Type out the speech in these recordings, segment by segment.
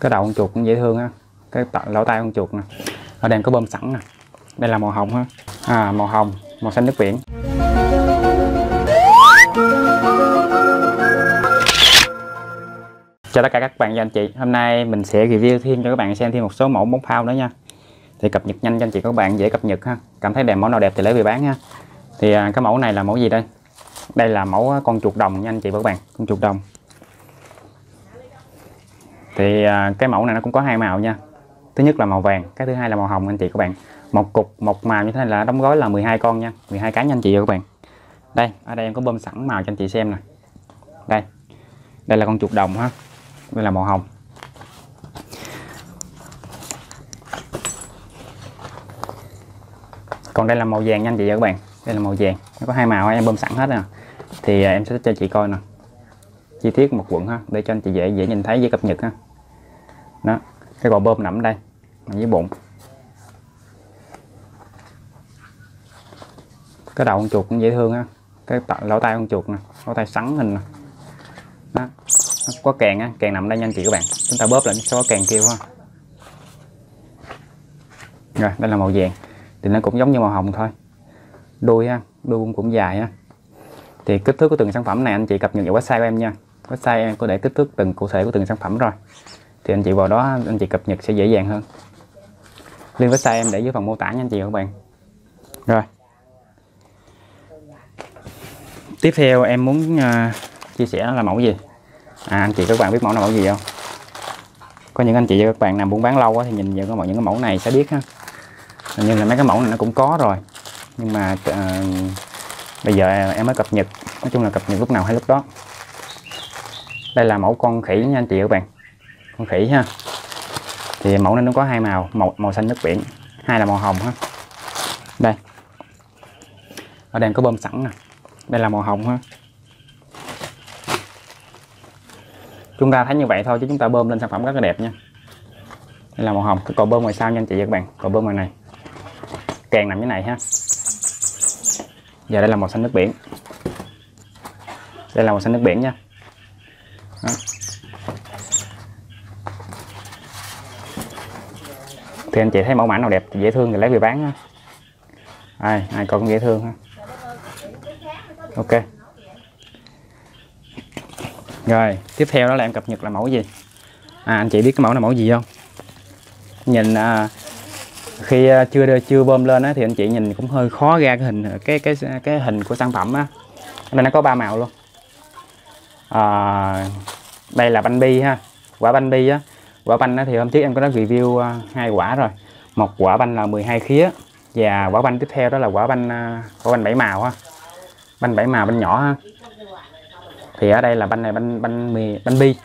Cái đầu con chuột cũng dễ thương ha, cái lỗ tai con chuột nè. Ở đây có bơm sẵn nè. Đây là màu hồng ha. À, màu hồng, màu xanh nước biển. Chào tất cả các bạn và anh chị. Hôm nay mình sẽ review thêm cho các bạn xem thêm một số mẫu bóng phao nữa nha. Thì cập nhật nhanh cho anh chị các bạn dễ cập nhật ha. Cảm thấy đẹp mẫu nào đẹp thì lấy về bán ha. Thì cái mẫu này là mẫu gì đây? Đây là mẫu con chuột đồng nha anh chị và các bạn, con chuột đồng. Thì cái mẫu này nó cũng có hai màu nha. Thứ nhất là màu vàng, cái thứ hai là màu hồng anh chị các bạn. Một cục một màu như thế này là đóng gói là 12 con nha, 12 cái nha anh chị và các bạn. Đây, ở đây em có bơm sẵn màu cho anh chị xem nè. Đây. Đây là con chuột đồng ha. Đây là màu hồng. Còn đây là màu vàng nha anh chị và các bạn. Đây là màu vàng, nó có hai màu em bơm sẵn hết nè. Thì em sẽ cho chị coi nè. Chi tiết một quận ha, để cho anh chị dễ nhìn thấy, dễ cập nhật ha. Đó, cái gò bơm nằm đây, dưới bụng. Cái đầu con chuột cũng dễ thương ha. Cái lỗ tai con chuột nè, lỗ tai sắn hình nè. Đó, nó có kèn á, kèn nằm đây nha anh chị các bạn. Chúng ta bóp lại nó sẽ có kèn kêu ha. Rồi, đây là màu vàng. Thì nó cũng giống như màu hồng thôi. Đuôi ha, đuôi cũng dài ha. Thì kích thước của từng sản phẩm này anh chị cập nhật vào website của em nha. Website em có để kích thước từng cụ thể của từng sản phẩm rồi. Thì anh chị vào đó anh chị cập nhật sẽ dễ dàng hơn. Link website em để dưới phần mô tả nha anh chị và các bạn. Rồi. Tiếp theo em muốn chia sẻ là mẫu gì? À anh chị các bạn biết mẫu nào mẫu gì không? Có những anh chị và các bạn làm buôn bán lâu thì nhìn vào những cái mẫu này sẽ biết ha. Nhưng là mấy cái mẫu này nó cũng có rồi. Nhưng mà bây giờ em mới cập nhật, nói chung là cập nhật lúc nào hay lúc đó. Đây là mẫu con khỉ nha anh chị các bạn, con khỉ ha. Thì mẫu này nó có hai màu, màu xanh nước biển, hai là màu hồng ha. Đây, ở đây có bơm sẵn nè. Đây là màu hồng ha. Chúng ta thấy như vậy thôi chứ chúng ta bơm lên sản phẩm rất là đẹp nha. Đây là màu hồng, cái cò bơm ngoài sau nha anh chị và các bạn, cò bơm ngoài này, càng nằm như này ha. Giờ đây là màu xanh nước biển. Đây là màu xanh nước biển nha. Đó. Thì anh chị thấy mẫu mã nào đẹp thì dễ thương thì lấy về bán ha. Ai coi cũng dễ thương ha. Ok. Rồi, tiếp theo đó là em cập nhật là mẫu gì? À anh chị biết cái mẫu là mẫu gì không? Nhìn khi chưa bơm lên á thì anh chị nhìn cũng hơi khó ra cái hình cái hình của sản phẩm á. Nên nó có ba màu luôn. Đây là banh bi ha, quả banh bi á. Quả banh á thì hôm trước em có review hai quả rồi. Một quả banh là 12 khía và quả banh tiếp theo đó là quả banh 7 màu ha. Banh 7 màu banh nhỏ ha. Thì ở đây là banh này banh bi.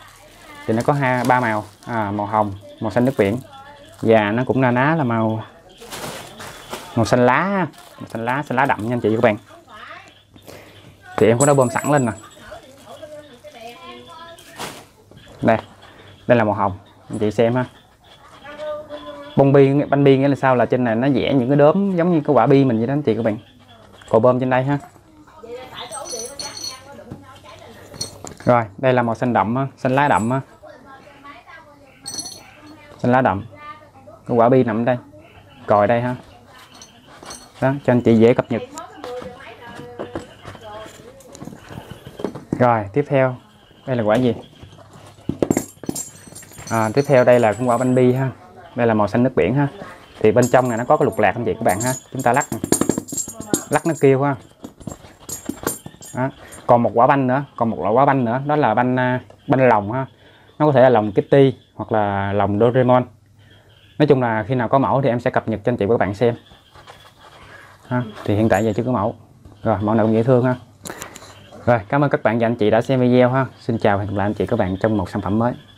Thì nó có ba màu, màu hồng, màu xanh nước biển. Và nó cũng ná là màu xanh lá, xanh lá đậm nha anh chị và các bạn. Thì em có bơm sẵn lên nè. Đây, đây là màu hồng, anh chị xem ha. Banh bi nghĩa là sao, là trên này nó vẽ những cái đốm giống như cái quả bi mình vậy đó anh chị các bạn. Cò bơm trên đây ha. Rồi, đây là màu xanh đậm ha, xanh lá đậm ha. Xanh lá đậm. Cái quả bi nằm đây, còi đây ha. Đó, cho anh chị dễ cập nhật. Rồi, tiếp theo đây là quả gì? Tiếp theo đây là con quả banh bi ha. Đây là màu xanh nước biển ha. Thì bên trong này nó có cái lục lạc anh chị các bạn ha. Chúng ta lắc, lắc nó kêu ha. Đó. Còn một quả banh nữa, đó là banh lồng ha. Nó có thể là lồng Kitty hoặc là lồng Doraemon. Nói chung là khi nào có mẫu thì em sẽ cập nhật cho anh chị và các bạn xem ha. Thì hiện tại giờ chưa có mẫu. Rồi, mẫu nào cũng dễ thương ha. Rồi, cảm ơn các bạn và anh chị đã xem video ha. Xin chào và hẹn gặp lại anh chị các bạn trong một sản phẩm mới.